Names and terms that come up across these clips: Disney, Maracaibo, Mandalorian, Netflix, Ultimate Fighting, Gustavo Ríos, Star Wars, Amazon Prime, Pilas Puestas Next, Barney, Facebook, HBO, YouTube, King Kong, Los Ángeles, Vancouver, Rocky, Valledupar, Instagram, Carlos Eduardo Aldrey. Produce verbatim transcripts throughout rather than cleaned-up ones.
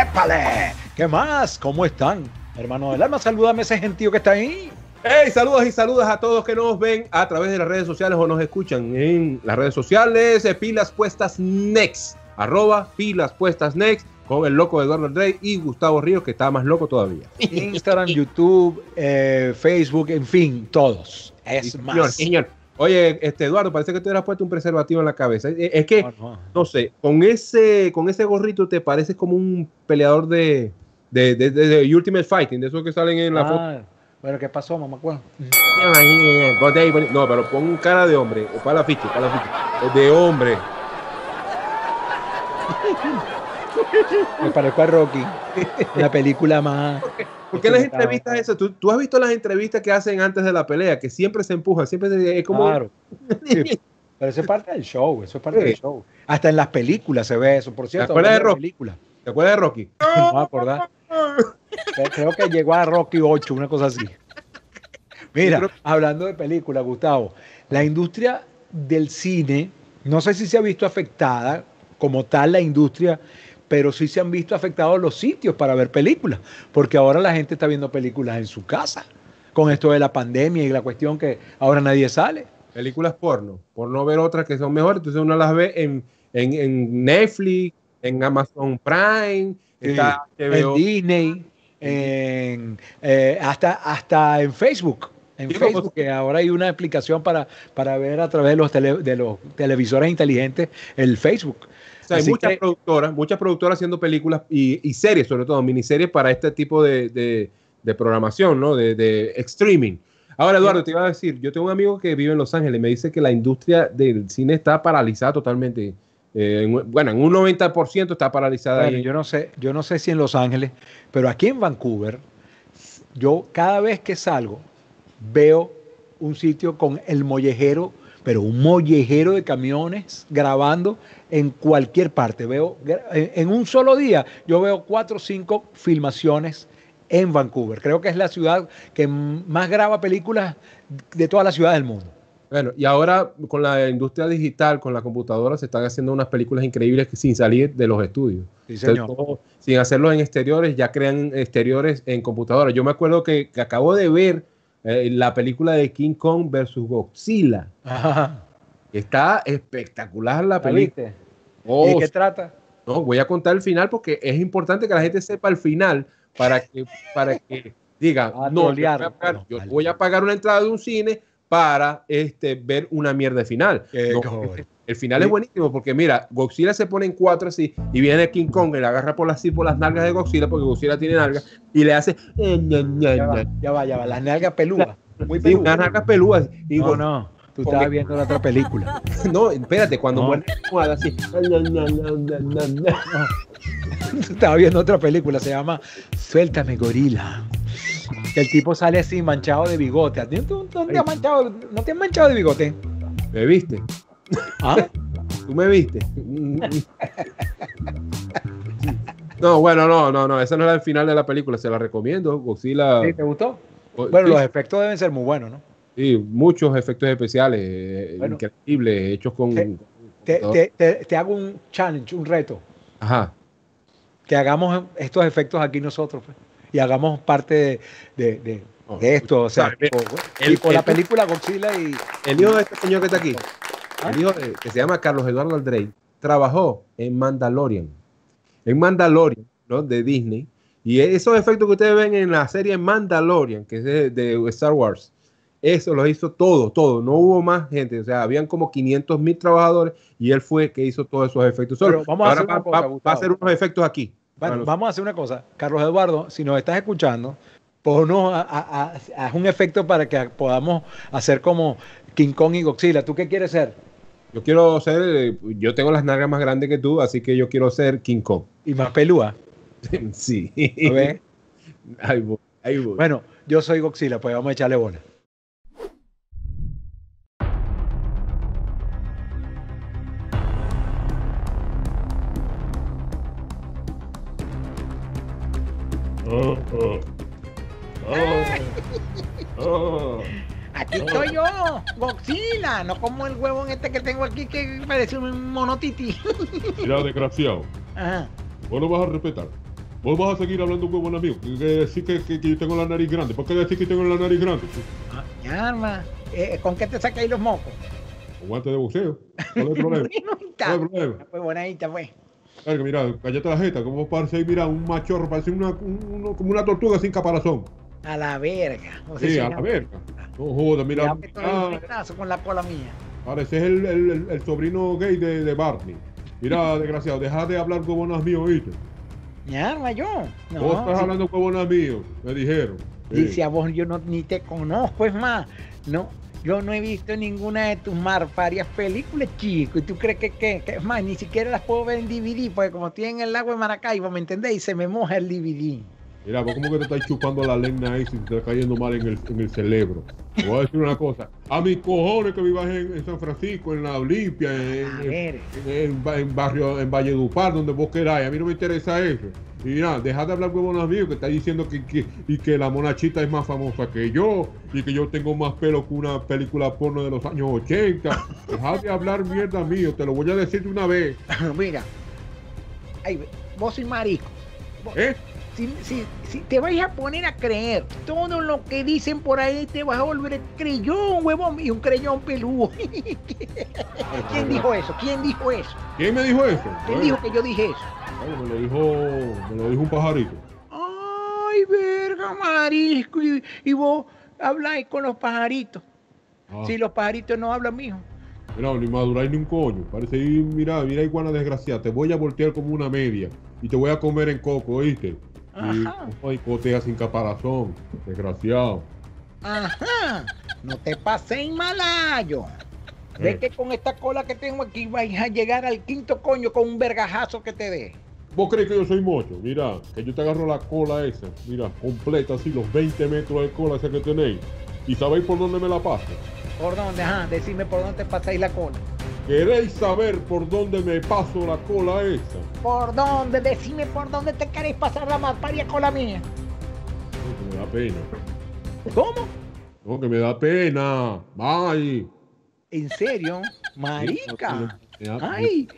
¡Épale! ¿Qué más? ¿Cómo están? Hermano del alma, salúdame a ese gentío que está ahí. Hey, saludos y saludas a todos que nos ven a través de las redes sociales o nos escuchan en las redes sociales. Pilas Puestas Next, arroba Pilas Puestas Next, con el loco Eduardo Aldrey y Gustavo Ríos, que está más loco todavía. Instagram, YouTube, eh, Facebook, en fin, todos. Es y más. Señor, señor. Oye, este Eduardo, parece que te hubieras puesto un preservativo en la cabeza. Es que, no, no. no sé, con ese, con ese gorrito te pareces como un peleador de... De, de, de, de Ultimate Fighting, de esos que salen en la ah, foto. Pero ¿qué pasó, mamá? ¿Cuál? No, pero pon cara de hombre. O para la ficha, para la ficha. De hombre. Me parezco a Rocky. La película más. ¿Por qué las entrevistas esas? ¿Tú, ¿Tú has visto las entrevistas que hacen antes de la pelea? Que siempre se empujan, siempre se, es como. Claro. Sí. Pero eso es parte del show, eso es parte sí. del show. Hasta en las películas se ve eso, por cierto. Fuera de Rocky. Película. ¿Te acuerdas de Rocky? No me acordás. Creo que llegó a Rocky ocho, una cosa así. Mira, hablando de películas, Gustavo, la industria del cine, no sé si se ha visto afectada como tal la industria, pero sí se han visto afectados los sitios para ver películas, porque ahora la gente está viendo películas en su casa, con esto de la pandemia y la cuestión que ahora nadie sale. Películas porno, por no ver otras que son mejores, entonces uno las ve en, en, en Netflix, en Amazon Prime, sí, está H B O, en Disney, en, eh, hasta, hasta en Facebook. En Digo, Facebook, que ahora hay una aplicación para, para ver a través de los, tele, de los televisores inteligentes el Facebook. O sea, hay muchas que, productoras, muchas productoras haciendo películas y, y series, sobre todo miniseries, para este tipo de, de, de programación, ¿no? De, de streaming. Ahora, Eduardo, te iba a decir, yo tengo un amigo que vive en Los Ángeles y me dice que la industria del cine está paralizada totalmente. Eh, bueno, en un noventa por ciento está paralizada. Bueno, ahí. Yo no sé, yo no sé si en Los Ángeles, pero aquí en Vancouver, yo cada vez que salgo veo un sitio con el mollejero, pero un mollejero de camiones grabando en cualquier parte. Veo en un solo día, yo veo cuatro o cinco filmaciones en Vancouver. Creo que es la ciudad que más graba películas de toda la ciudad del mundo. Bueno, y ahora con la industria digital, con la computadora, se están haciendo unas películas increíbles que sin salir de los estudios. Sí, señor. Entonces, todo, sin hacerlos en exteriores, ya crean exteriores en computadora. Yo me acuerdo que, que acabo de ver eh, la película de King Kong versus Godzilla. Ajá. Está espectacular la película. Oh, ¿y de qué trata? No, voy a contar el final porque es importante que la gente sepa el final para que, para que diga, ah, no, yo, voy a, pagar, yo voy a pagar una entrada de un cine para este, ver una mierda de final. No, el final sí. es buenísimo porque mira, Godzilla se pone en cuatro así y viene King Kong y le agarra por las, por las nalgas de Godzilla, porque Godzilla tiene nalgas, y le hace eh, ya, ya, ya, va, ya va, ya va, las nalgas pelúas. Muy pelúas. Sí, unas nalgas pelúas. Y no, Godzilla, no, tú estabas porque... viendo la otra película. No, espérate, cuando no. muere así. Tú estabas viendo otra película, se llama Suéltame Gorila. El tipo sale así manchado de bigote. ¿Tú, tú, tú, te has manchado, ¿No te has manchado de bigote? ¿Me viste? ¿Ah? ¿Tú me viste? No, bueno, no, no, no. Esa no era el final de la película. Se la recomiendo. Godzilla. ¿Sí, ¿Te gustó? Bueno, sí. Los efectos deben ser muy buenos, ¿no? Sí, muchos efectos especiales. Bueno, increíbles, hechos con... Te, con te, te, te hago un challenge, un reto. Ajá. Que hagamos estos efectos aquí nosotros, pues. Y hagamos parte de, de, de, oh, de esto, o sea, el, el, con el, la película Godzilla y... El hijo de este señor que está aquí, ¿Ah? el hijo de, que se llama Carlos Eduardo Aldrey, trabajó en Mandalorian, en Mandalorian, ¿no? De Disney, y esos efectos que ustedes ven en la serie Mandalorian, que es de, de Star Wars, eso lo hizo todo, todo, no hubo más gente, o sea, habían como quinientos mil trabajadores y él fue que hizo todos esos efectos solo. Vamos Ahora a va, cosa, va, va a hacer unos efectos aquí. Bueno, vamos a hacer una cosa, Carlos Eduardo, si nos estás escuchando, ponnos a, a, a, a un efecto para que podamos hacer como King Kong y Godzilla. ¿Tú qué quieres ser? Yo quiero ser, yo tengo las nalgas más grandes que tú, así que yo quiero ser King Kong. ¿Y más pelúa? Sí. ¿A ver? Ahí voy, ahí voy. Bueno, yo soy Godzilla, pues vamos a echarle bola. Oh, oh. Oh. Oh. Aquí estoy yo, Godzilla, no como el huevón este que tengo aquí que parece un monotiti. Mira, desgraciado. Ajá. Vos lo vas a respetar. Vos vas a seguir hablando un huevón amigo. Que decir que, que, que yo tengo la nariz grande. ¿Por qué decir que tengo la nariz grande? Ah, ya, arma. Eh, ¿Con qué te sacas ahí los mocos? Un guante de buceo. ¿Cuál es el problema? ¿Cuál es el problema? Pues buena ita, pues. Claro, mira, cállate la jeta. Como parece ahí, mira, un machorro, parece una, un, como una tortuga sin caparazón. A la verga. No sé sí, si a la verga. No jodas, mira. mira con la cola mía. Pareces el, el, el, el sobrino gay de, de Barney. Mira, desgraciado, deja de hablar huevonas míos, ¿viste? Ya, arma yo. No, vos estás sí. hablando huevonas míos, me dijeron. Sí. Dice a vos, yo no, ni te conozco, es más. No, yo no he visto ninguna de tus marfarias películas, chico. ¿Y tú crees que, que, que es más? Ni siquiera las puedo ver en D V D, porque como estoy en el lago de Maracaibo, ¿me entendéis? Se me moja el D V D. Mira, vos como que te estás chupando la lengua ahí si te está cayendo mal en el, en el cerebro. Te voy a decir una cosa. A mis cojones que vivas en, en San Francisco, en La Olimpia, en, en, en, en barrio, en Valledupar, donde vos queráis. A mí no me interesa eso. Y mira, deja de hablar huevonas míos que está diciendo que, que, y que la monachita es más famosa que yo y que yo tengo más pelo que una película porno de los años ochenta. Deja de hablar mierda mío, te lo voy a decir de una vez. Mira, ay, vos sois marico. Vos... ¿Eh? Si, si, si te vais a poner a creer todo lo que dicen por ahí, te vas a volver creyón, huevón, y un creyón peludo. ¿Quién dijo eso? ¿Quién dijo eso? ¿Quién me dijo eso? ¿Quién dijo que yo dije eso? Me lo dijo, me lo dijo un pajarito. Ay, verga, marisco, y, y vos habláis con los pajaritos. Ah. Si los pajaritos no hablan, mijo. Mira, ni maduráis ni un coño. Parece, mira, mira, iguana desgraciada, te voy a voltear como una media y te voy a comer en coco, ¿oíste? Y cotea sin caparazón, desgraciado. Ajá, no te pases malayo. Ve eh. que con esta cola que tengo aquí vais a llegar al quinto coño con un vergajazo que te dé. ¿Vos crees que yo soy mocho? Mira, que yo te agarro la cola esa, mira, completa así, los veinte metros de cola esa que tenéis. ¿Y sabéis por dónde me la paso? ¿Por dónde? Ajá, decime por dónde te pasáis la cola. ¿Queréis saber por dónde me paso la cola esa? ¿Por dónde? Decime por dónde te queréis pasar la malparia cola mía. No, que me da pena. ¿Cómo? No, que me da pena. ¡Ay! ¿En serio? ¡Marica! ¡Ay!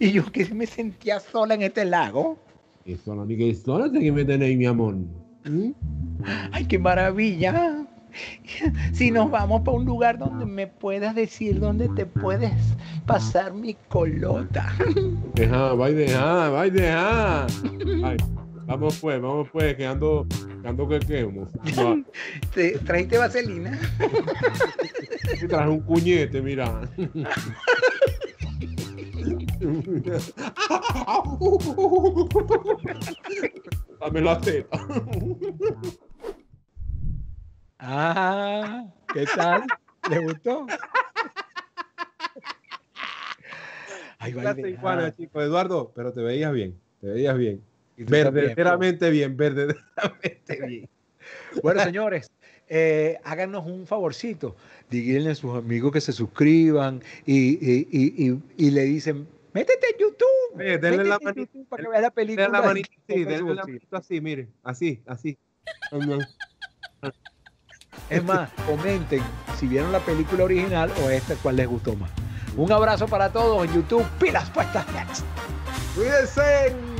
Y yo que me sentía sola en este lago. ¿Qué sola? ¿Ni qué sola que me tenéis, mi amor? ¿Mm? ¡Ay, qué maravilla! Si nos vamos para un lugar donde me puedas decir dónde te puedes pasar mi colota. Deja, va y deja, va y deja. Ay, vamos pues, vamos pues, que ando, que ando que quemo. ¿Trajiste vaselina? Te traje un cuñete, mira. Dame la teta. Ah, ¿qué tal? ¿Le gustó? Ay, vale. Juana, chico Eduardo, pero te veías bien, te veías bien. Verdaderamente bien, verdaderamente bien. Bueno, señores, eh, háganos un favorcito. Díganle a sus amigos que se suscriban y, y, y, y, y le dicen, métete en YouTube. Oye, denle métete la manita, en YouTube para que veas la película. Denle la manita así, denle la manita así, mire, así, así. Es más, comenten si vieron la película original o esta, cuál les gustó más. Un abrazo para todos en YouTube. Pilas Puestas Next. Cuídense.